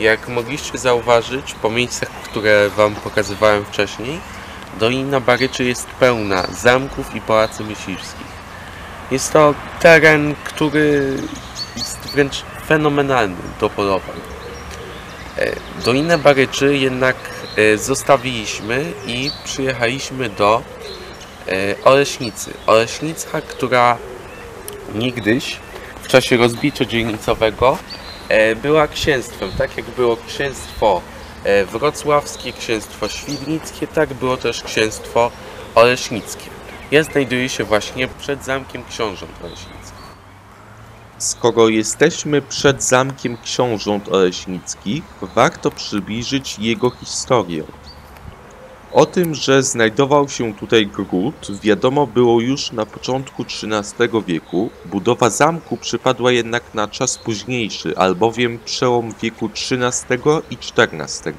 Jak mogliście zauważyć, po miejscach, które wam pokazywałem wcześniej, Dolina Baryczy jest pełna zamków i pałacy myśliwskich. Jest to teren, który jest wręcz fenomenalny do polowań. Dolinę Baryczy jednak zostawiliśmy i przyjechaliśmy do Oleśnicy. Oleśnica, która niegdyś w czasie rozbicia dzielnicowego była księstwem. Tak jak było księstwo wrocławskie, księstwo świdnickie, tak było też księstwo oleśnickie. Ja znajduję się właśnie przed Zamkiem Książąt Oleśnickich. Skoro jesteśmy przed Zamkiem Książąt Oleśnickich, warto przybliżyć jego historię. O tym, że znajdował się tutaj gród, wiadomo było już na początku XIII wieku. Budowa zamku przypadła jednak na czas późniejszy, albowiem przełom wieku XIII i XIV.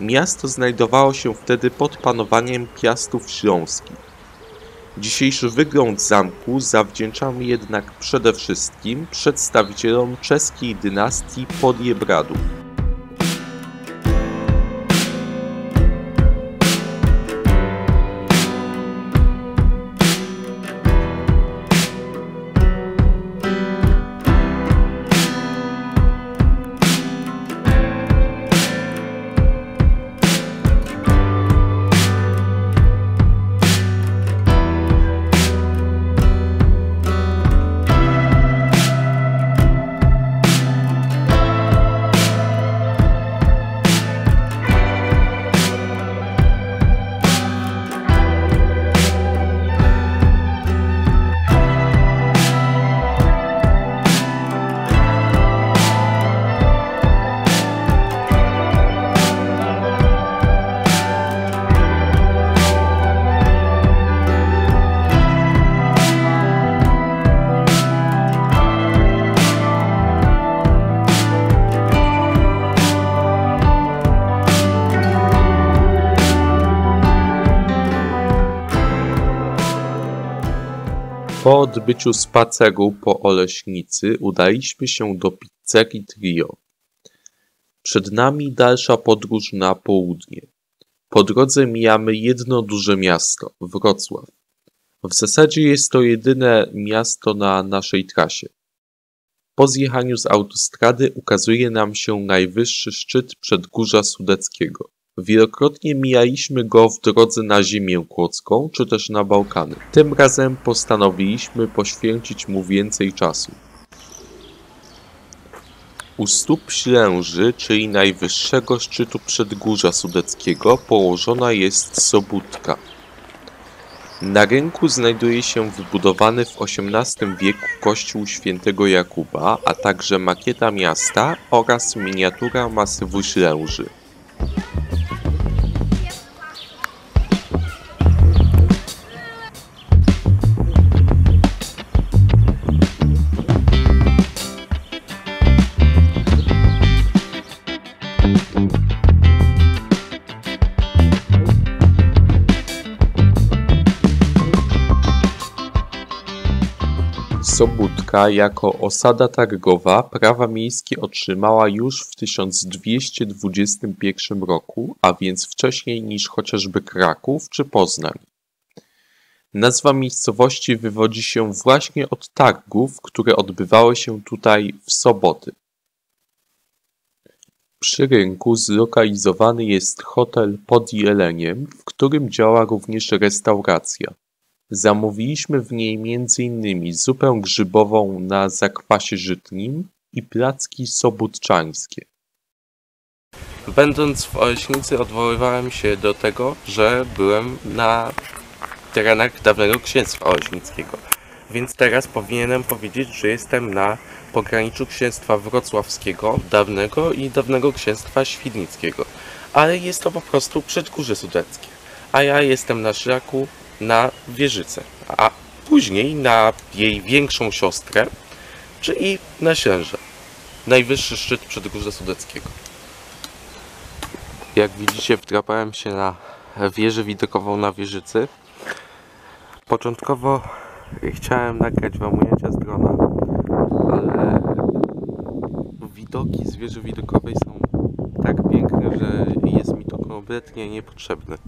Miasto znajdowało się wtedy pod panowaniem Piastów Śląskich. Dzisiejszy wygląd zamku zawdzięczamy jednak przede wszystkim przedstawicielom czeskiej dynastii Podiebradów. Po odbyciu spaceru po Oleśnicy udaliśmy się do pizzerii Trio. Przed nami dalsza podróż na południe. Po drodze mijamy jedno duże miasto, Wrocław. W zasadzie jest to jedyne miasto na naszej trasie. Po zjechaniu z autostrady ukazuje nam się najwyższy szczyt Przedgórza Sudeckiego. Wielokrotnie mijaliśmy go w drodze na ziemię kłodzką czy też na Bałkany. Tym razem postanowiliśmy poświęcić mu więcej czasu. U stóp Ślęży, czyli najwyższego szczytu Przedgórza Sudeckiego, położona jest Sobótka. Na rynku znajduje się wybudowany w XVIII wieku kościół świętego Jakuba, a także makieta miasta oraz miniatura masywu Ślęży. Sobótka jako osada targowa prawa miejskie otrzymała już w 1221 roku, a więc wcześniej niż chociażby Kraków czy Poznań. Nazwa miejscowości wywodzi się właśnie od targów, które odbywały się tutaj w soboty. Przy rynku zlokalizowany jest hotel Pod Jeleniem, w którym działa również restauracja. Zamówiliśmy w niej m.in. zupę grzybową na zakwasie żytnim i placki sobótczańskie. Będąc w Oleśnicy odwoływałem się do tego, że byłem na terenach dawnego księstwa oleśnickiego, więc teraz powinienem powiedzieć, że jestem na pograniczu księstwa wrocławskiego dawnego i dawnego księstwa świdnickiego, ale jest to po prostu Przedgórze Sudeckie, a ja jestem na szlaku na Wieżycę, a później na jej większą siostrę, czyli na Ślężę, najwyższy szczyt Przedgórza Sudeckiego. Jak widzicie, wdrapałem się na wieżę widokową na Wieżycy. Początkowo chciałem nagrać wam ujęcia z drona, ale widoki z wieży widokowej są tak piękne, że jest mi to kompletnie niepotrzebne.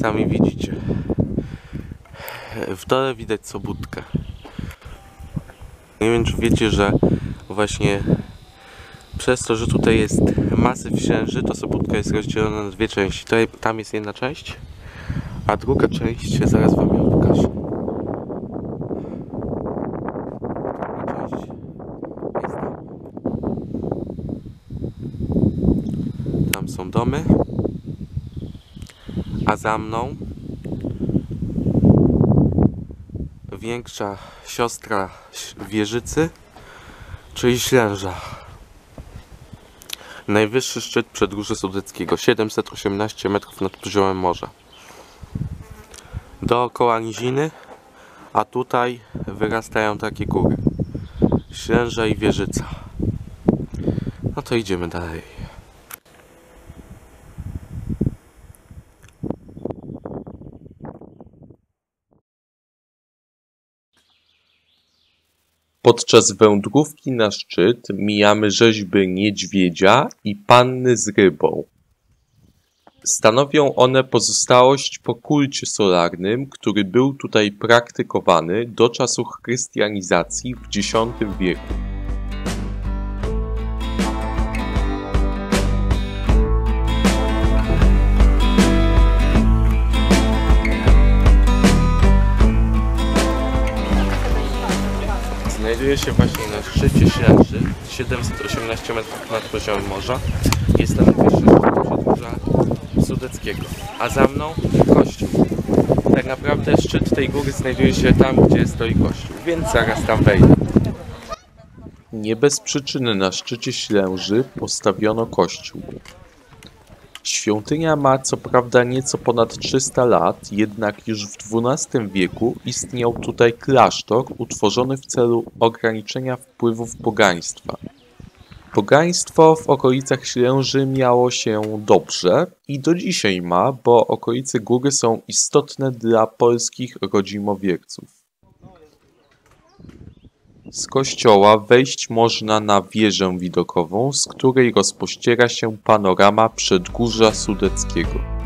Sami widzicie. W dole widać Sobótkę. Nie wiem, czy wiecie, że właśnie przez to, że tutaj jest masyw Ślęży, to Sobótka jest rozdzielona na dwie części. Tutaj, tam jest jedna część, a druga część zaraz wam ją pokażę. Druga część jest tam. Tam są domy, a za mną większa siostra Wieżycy, czyli Ślęża. Najwyższy szczyt Przedgórza Sudeckiego, 718 metrów nad poziomem morza. Dookoła niziny, a tutaj wyrastają takie góry. Ślęża i Wieżyca. No to idziemy dalej. Podczas wędrówki na szczyt mijamy rzeźby niedźwiedzia i panny z rybą. Stanowią one pozostałość po kulcie solarnym, który był tutaj praktykowany do czasów chrystianizacji w X wieku. Znajduje się właśnie na szczycie Ślęży, 718 metrów nad poziomem morza. Jest to najwyższy szczyt Przedgórza Sudeckiego. A za mną kościół. Tak naprawdę szczyt tej góry znajduje się tam, gdzie stoi kościół, więc zaraz tam wejdę. Nie bez przyczyny na szczycie Ślęży postawiono kościół. Świątynia ma co prawda nieco ponad 300 lat, jednak już w XII wieku istniał tutaj klasztor utworzony w celu ograniczenia wpływów pogaństwa. Pogaństwo w okolicach Ślęży miało się dobrze i do dzisiaj ma, bo okolice góry są istotne dla polskich rodzimowierców. Z kościoła wejść można na wieżę widokową, z której rozpościera się panorama Przedgórza Sudeckiego.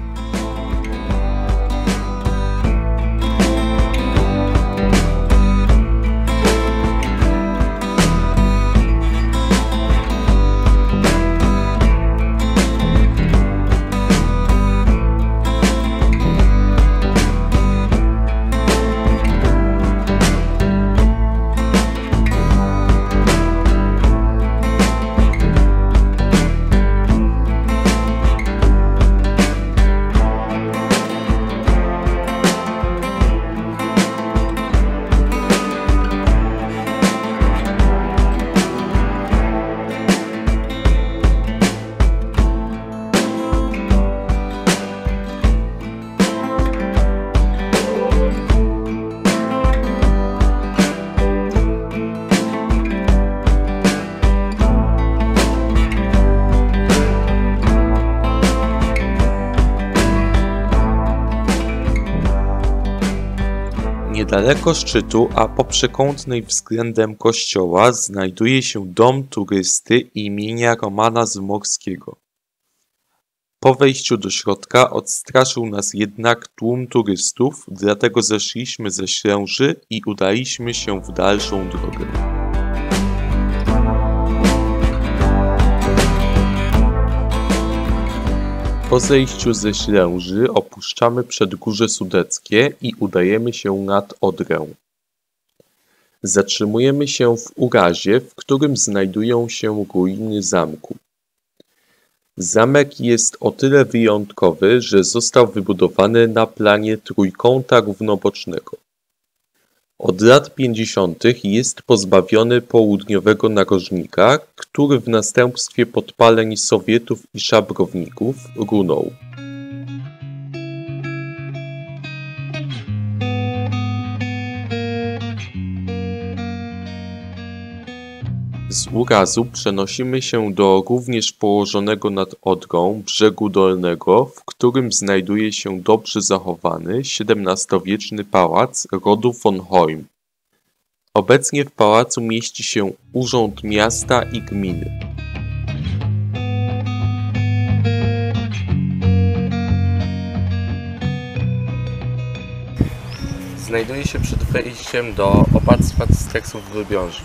Niedaleko szczytu, a po przekątnej względem kościoła, znajduje się dom turysty imienia Romana Zmorskiego. Po wejściu do środka odstraszył nas jednak tłum turystów, dlatego zeszliśmy ze Ślęży i udaliśmy się w dalszą drogę. Po zejściu ze Ślęży opuszczamy Przedgórze Sudeckie i udajemy się nad Odrę. Zatrzymujemy się w Urazie, w którym znajdują się ruiny zamku. Zamek jest o tyle wyjątkowy, że został wybudowany na planie trójkąta równobocznego. Od lat 50. jest pozbawiony południowego narożnika, który w następstwie podpaleń Sowietów i szabrowników runął. Z Urazu przenosimy się do również położonego nad Odrą brzegu dolnego, w którym znajduje się dobrze zachowany XVII-wieczny pałac rodu von Hoym. Obecnie w pałacu mieści się Urząd Miasta i Gminy. znajduje się przed wejściem do opactwa cysteksów w Lubiążu.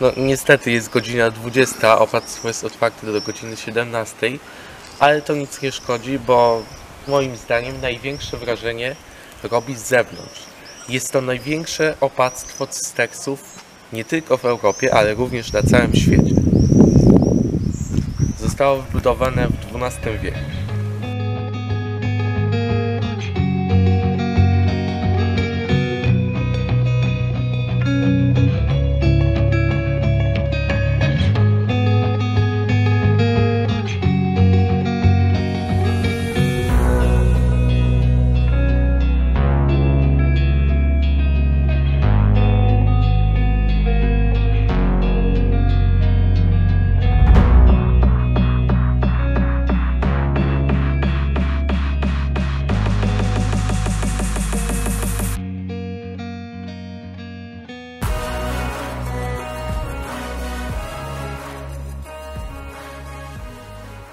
No niestety jest godzina 20, opactwo jest otwarte do godziny 17, ale to nic nie szkodzi, bo moim zdaniem największe wrażenie robi z zewnątrz. Jest to największe opactwo cysteksów nie tylko w Europie, ale również na całym świecie. Zostało wybudowane w XII wieku.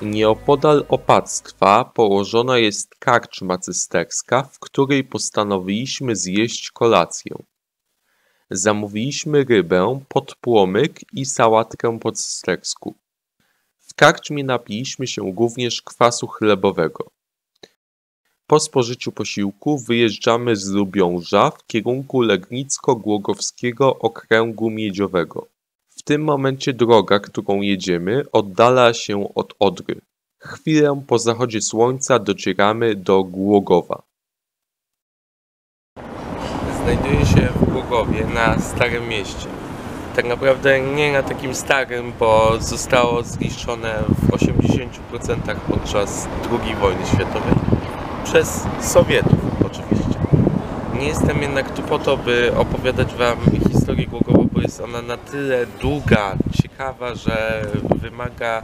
Nieopodal opactwa położona jest karczma cysterska, w której postanowiliśmy zjeść kolację. Zamówiliśmy rybę, podpłomyk i sałatkę po cystersku. W karczmie napiliśmy się również kwasu chlebowego. Po spożyciu posiłku wyjeżdżamy z Lubiąża w kierunku Legnicko-Głogowskiego Okręgu Miedziowego. W tym momencie droga, którą jedziemy, oddala się od Odry. Chwilę po zachodzie słońca docieramy do Głogowa. Znajduje się w Głogowie, na Starym Mieście. Tak naprawdę nie na takim starym, bo zostało zniszczone w 80% podczas II wojny światowej. Przez Sowietów oczywiście. Nie jestem jednak tu po to, by opowiadać wam historię Głogowa, bo jest ona na tyle długa, ciekawa, że wymaga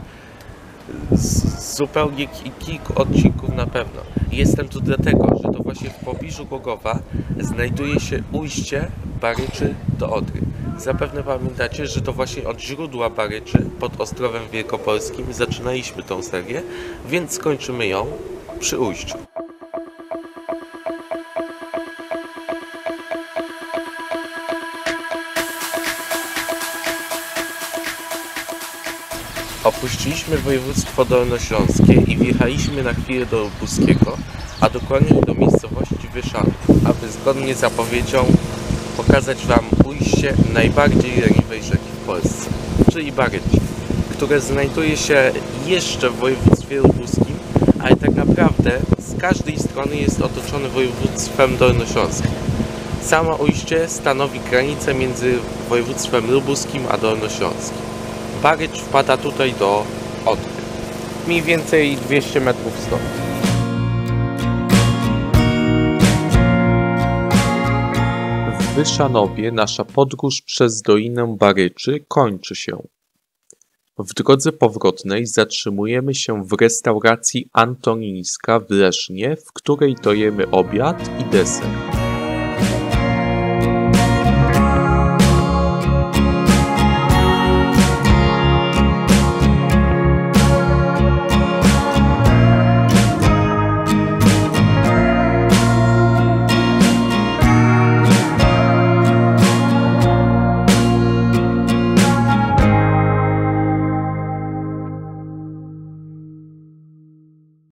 zupełnie kilku odcinków na pewno. Jestem tu dlatego, że to właśnie w pobliżu Głogowa znajduje się ujście Baryczy do Odry. Zapewne pamiętacie, że to właśnie od źródła Baryczy pod Ostrowem Wielkopolskim zaczynaliśmy tą serię, więc skończymy ją przy ujściu. Opuściliśmy województwo dolnośląskie i wjechaliśmy na chwilę do Lubuskiego, a dokładnie do miejscowości Wyszanów, aby zgodnie z zapowiedzią pokazać wam ujście najbardziej leniwej rzeki w Polsce, czyli Baryczy, które znajduje się jeszcze w województwie lubuskim, ale tak naprawdę z każdej strony jest otoczone województwem dolnośląskim. Samo ujście stanowi granicę między województwem lubuskim a dolnośląskim. Barycz wpada tutaj do Odry, mniej więcej 200 metrów stąd. W Wyszanowie nasza podróż przez Dolinę Baryczy kończy się. W drodze powrotnej zatrzymujemy się w restauracji Antonińska w Lesznie, w której dojemy obiad i deser.